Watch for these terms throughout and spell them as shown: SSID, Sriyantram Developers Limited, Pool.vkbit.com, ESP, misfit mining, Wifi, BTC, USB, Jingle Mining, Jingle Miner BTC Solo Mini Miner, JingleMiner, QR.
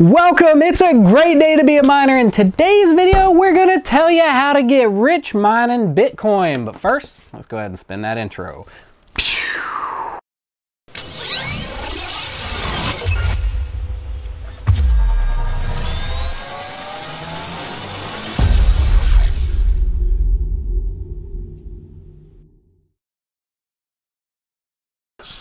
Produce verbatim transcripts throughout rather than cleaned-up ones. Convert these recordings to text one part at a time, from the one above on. Welcome, it's a great day to be a miner. In today's video, we're gonna tell you how to get rich mining Bitcoin. But first, let's go ahead and spin that intro.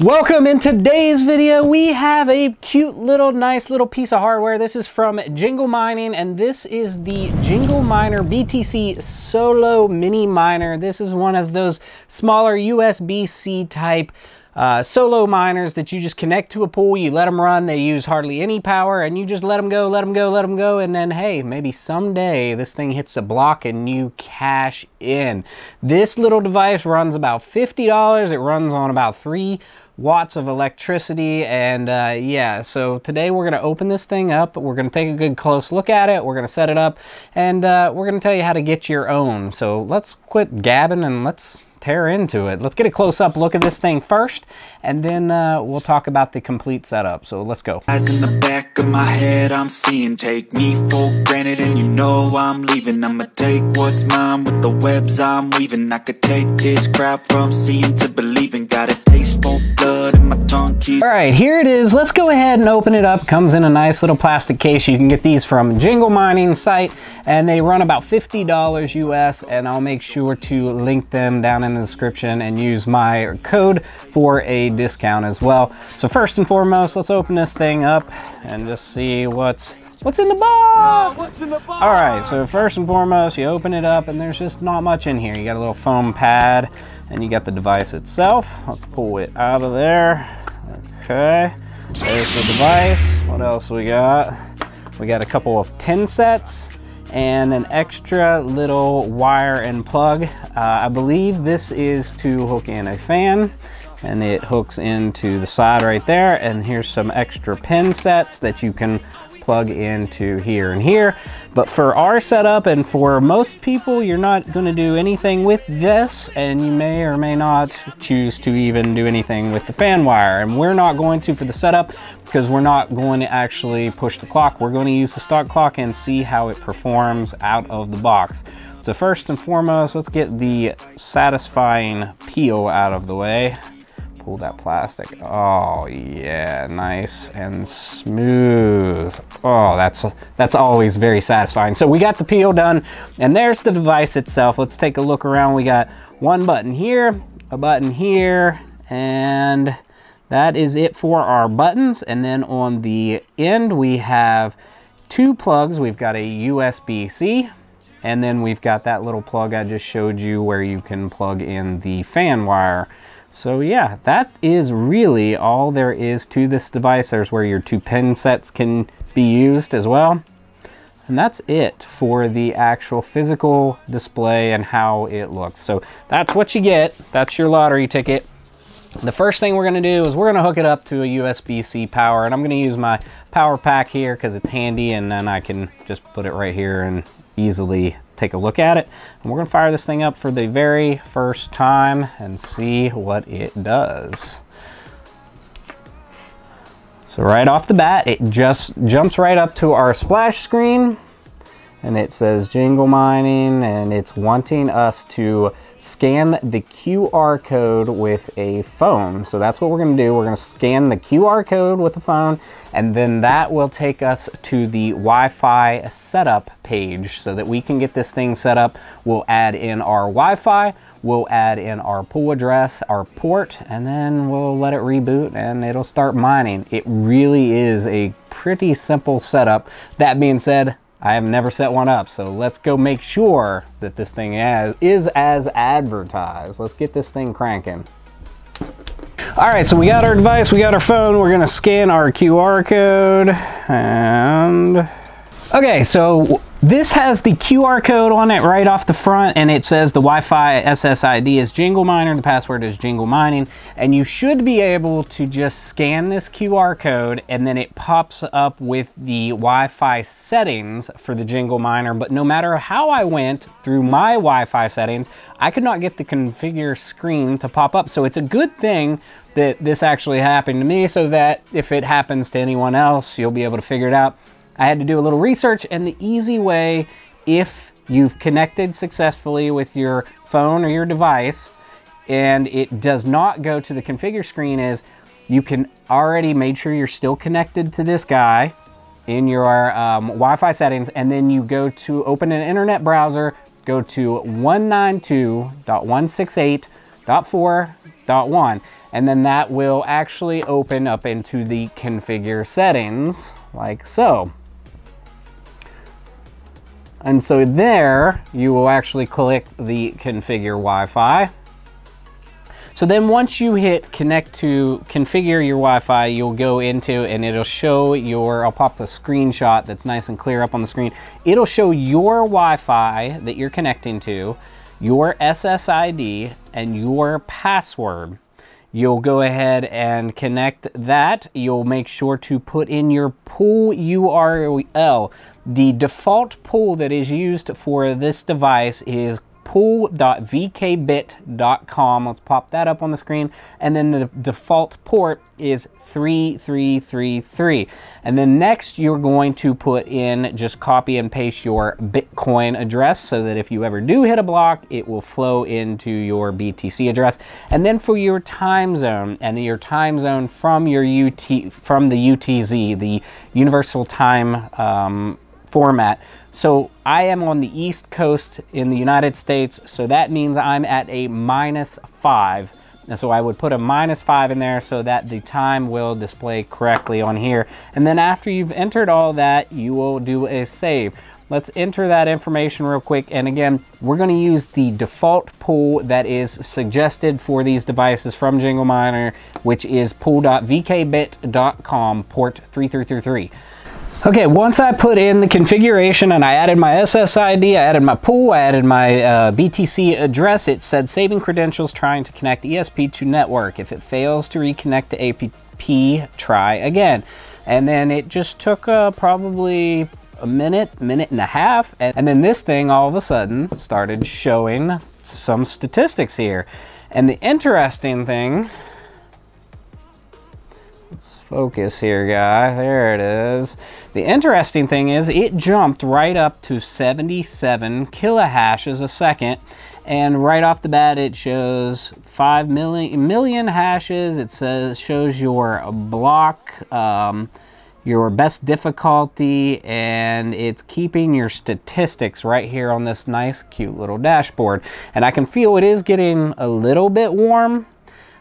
Welcome. In today's video, we have a cute little nice little piece of hardware. This is from Jingle Mining, and this is the Jingle Miner B T C Solo Mini Miner. This is one of those smaller U S B C type uh, solo miners that you just connect to a pool, you let them run, they use hardly any power, and you just let them go, let them go, let them go, and then hey, maybe someday this thing hits a block and you cash in. This little device runs about fifty dollars, it runs on about three watts of electricity, and uh, yeah, so today we're gonna open this thing up, we're gonna take a good close look at it, we're gonna set it up, and uh, we're gonna tell you how to get your own. So let's quit gabbing and let's tear into it. Let's get a close-up look at this thing first, and then uh, we'll talk about the complete setup. So let's go. Eyes in the back of my head, I'm seeing, take me for granted, and you know I'm leaving. I'ma take what's mine with the webs I'm weaving. I could take this crowd from seeing to believing. Got a taste for blood in my tongue. All right, here it is. Let's go ahead and open it up. Comes in a nice little plastic case. You can get these from Jingle Mining site, and they run about fifty dollars U S, and I'll make sure to link them down in in the description and use my code for a discount as well. So first and foremost, let's open this thing up and just see what's what's in the box. What's in the box? All right, so first and foremost, you open it up and there's just not much in here. You got a little foam pad and you got the device itself. Let's pull it out of there. Okay, there's the device. What else we got? We got a couple of pin sets and an extra little wire and plug. Uh, I believe this is to hook in a fan, and it hooks into the side right there. And here's some extra pin sets that you can plug into here and here. But for our setup and for most people, you're not gonna do anything with this, and you may or may not choose to even do anything with the fan wire. And we're not going to for the setup because we're not going to actually push the clock. We're going to use the stock clock and see how it performs out of the box. So first and foremost, let's get the satisfying peel out of the way. Pull that plastic. Oh yeah, nice and smooth. Oh, that's that's always very satisfying. So we got the peel done, and there's the device itself. Let's take a look around. We got one button here, a button here, and that is it for our buttons. And then on the end, we have two plugs. We've got a U S B C, and then we've got that little plug I just showed you where you can plug in the fan wire. So yeah, that is really all there is to this device. There's where your two pin sets can be used as well. And that's it for the actual physical display and how it looks. So that's what you get. That's your lottery ticket. The first thing we're gonna do is we're gonna hook it up to a U S B C power, and I'm gonna use my power pack here because it's handy, and then I can just put it right here and easily take a look at it. And we're gonna fire this thing up for the very first time and see what it does. So right off the bat, it just jumps right up to our splash screen, and it says Jingle Mining, and it's wanting us to scan the Q R code with a phone. So that's what we're gonna do. We're gonna scan the Q R code with a phone, and then that will take us to the Wi-Fi setup page so that we can get this thing set up. We'll add in our Wi-Fi, we'll add in our pool address, our port, and then we'll let it reboot and it'll start mining. It really is a pretty simple setup. That being said, I have never set one up, so let's go make sure that this thing is as advertised. Let's get this thing cranking. All right, so we got our device, we got our phone, we're gonna scan our Q R code, and... Okay, so this has the Q R code on it right off the front, and it says the Wi-Fi S S I D is Jingle Miner, the password is Jingle Mining, and you should be able to just scan this Q R code, and then it pops up with the Wi-Fi settings for the Jingle Miner. But no matter how I went through my Wi-Fi settings, I could not get the configure screen to pop up. So it's a good thing that this actually happened to me, so that if it happens to anyone else, you'll be able to figure it out. I had to do a little research, and the easy way, if you've connected successfully with your phone or your device and it does not go to the configure screen, is you can already make sure you're still connected to this guy in your um, Wi-Fi settings, and then you go to open an internet browser, go to one ninety-two dot one sixty-eight dot four dot one, and then that will actually open up into the configure settings like so. And so there you will actually click the configure Wi-Fi. So then once you hit connect to configure your Wi-Fi, you'll go into, and it'll show your, I'll pop a screenshot that's nice and clear up on the screen. It'll show your Wi-Fi that you're connecting to, your S S I D, and your password. You'll go ahead and connect that. You'll make sure to put in your pool U R L. The default pool that is used for this device is pool dot v k bit dot com. Let's pop that up on the screen. And then the default port is three three three three. And then next you're going to put in, just copy and paste your Bitcoin address so that if you ever do hit a block, it will flow into your B T C address. And then for your time zone, and your time zone from your U T, from the U T Z, the Universal Time um, format. So I am on the East Coast in the United States, so that means I'm at a minus five. And so I would put a minus five in there so that the time will display correctly on here. And then after you've entered all that, you will do a save. Let's enter that information real quick. And again, we're going to use the default pool that is suggested for these devices from Jingle Miner, which is pool dot v k bit dot com, port three three three three. Okay, once I put in the configuration and I added my S S I D, I added my pool, I added my uh, B T C address, it said saving credentials, trying to connect E S P to network. If it fails to reconnect to A P P, try again. And then it just took uh, probably a minute, minute and a half. And then this thing all of a sudden started showing some statistics here. And the interesting thing, let's focus here, guy. There it is. The interesting thing is it jumped right up to seventy-seven kilohashes a second. And right off the bat, it shows five million hashes. It says, shows your block, um, your best difficulty, and it's keeping your statistics right here on this nice, cute little dashboard. And I can feel it is getting a little bit warm.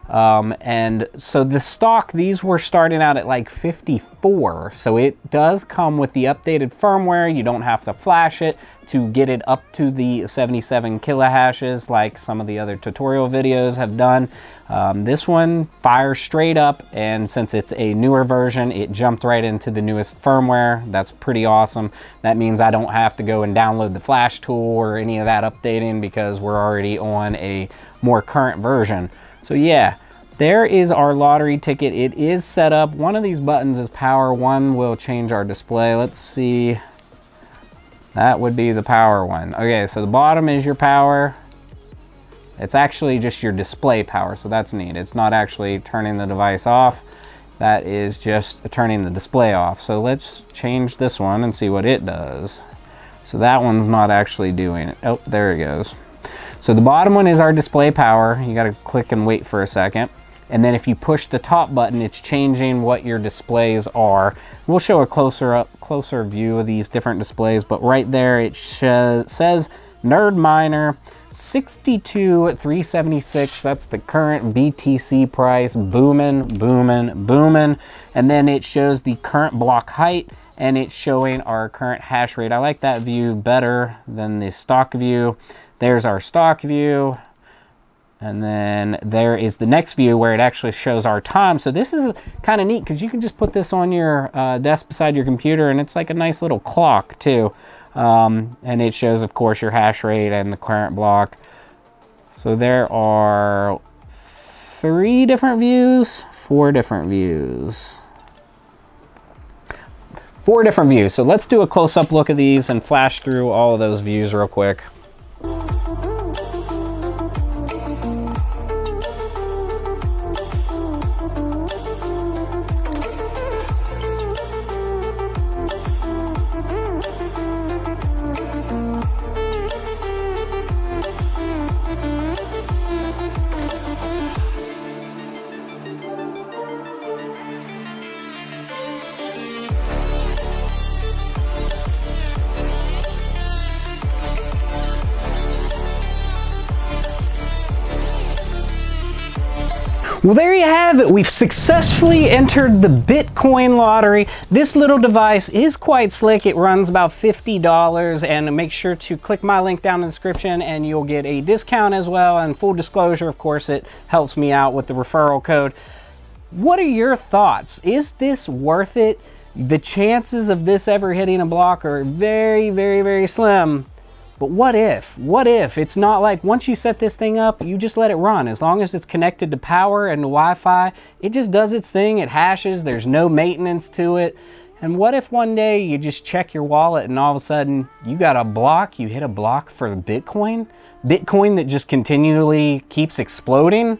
Um, and so the stock, these were starting out at like fifty-four. So it does come with the updated firmware. You don't have to flash it to get it up to the seventy-seven kilohashes like some of the other tutorial videos have done. Um, this one fires straight up, and since it's a newer version, it jumped right into the newest firmware. That's pretty awesome. That means I don't have to go and download the flash tool or any of that updating because we're already on a more current version. So yeah, there is our lottery ticket. It is set up. One of these buttons is power. One will change our display. Let's see. That would be the power one. Okay, so the bottom is your power. It's actually just your display power, so that's neat. It's not actually turning the device off. That is just turning the display off. So let's change this one and see what it does. So that one's not actually doing it. Oh, there it goes. So the bottom one is our display power. You gotta click and wait for a second. And then if you push the top button, it's changing what your displays are. We'll show a closer up, closer view of these different displays, but right there it says Nerd Miner sixty-two three seventy-six. That's the current B T C price, booming, booming, booming. And then it shows the current block height, and it's showing our current hash rate. I like that view better than the stock view. There's our stock view. And then there is the next view where it actually shows our time. So this is kind of neat because you can just put this on your uh, desk beside your computer, and it's like a nice little clock too. Um, and it shows, of course, your hash rate and the current block. So there are three different views, four different views. Four different views. So let's do a close-up look at these and flash through all of those views real quick. Well, there you have it. We've successfully entered the Bitcoin lottery. This little device is quite slick. It runs about fifty dollars, and make sure to click my link down in the description and you'll get a discount as well. And full disclosure, of course, it helps me out with the referral code. What are your thoughts? Is this worth it? The chances of this ever hitting a block are very, very, very slim. But what if? What if? It's not like once you set this thing up, you just let it run. As long as it's connected to power and to Wi-Fi, it just does its thing. It hashes. There's no maintenance to it. And what if one day you just check your wallet and all of a sudden you got a block, you hit a block for Bitcoin? Bitcoin that just continually keeps exploding?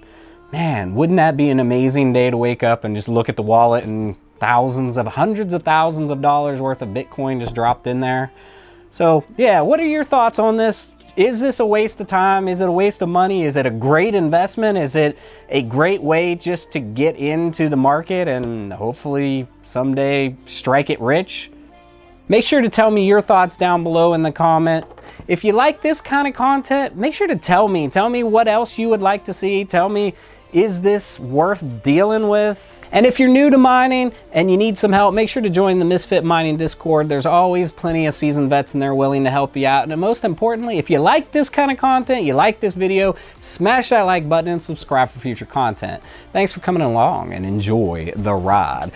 Man, wouldn't that be an amazing day to wake up and just look at the wallet and thousands of, hundreds of thousands of dollars worth of Bitcoin just dropped in there? So yeah, what are your thoughts on this? Is this a waste of time? Is it a waste of money? Is it a great investment? Is it a great way just to get into the market and hopefully someday strike it rich? Make sure to tell me your thoughts down below in the comment. If you like this kind of content, make sure to tell me. Tell me what else you would like to see. Tell me, is this worth dealing with? And if you're new to mining and you need some help, make sure to join the Misfit Mining Discord. There's always plenty of seasoned vets in there willing to help you out. And most importantly, if you like this kind of content, you like this video, smash that like button and subscribe for future content. Thanks for coming along and enjoy the ride.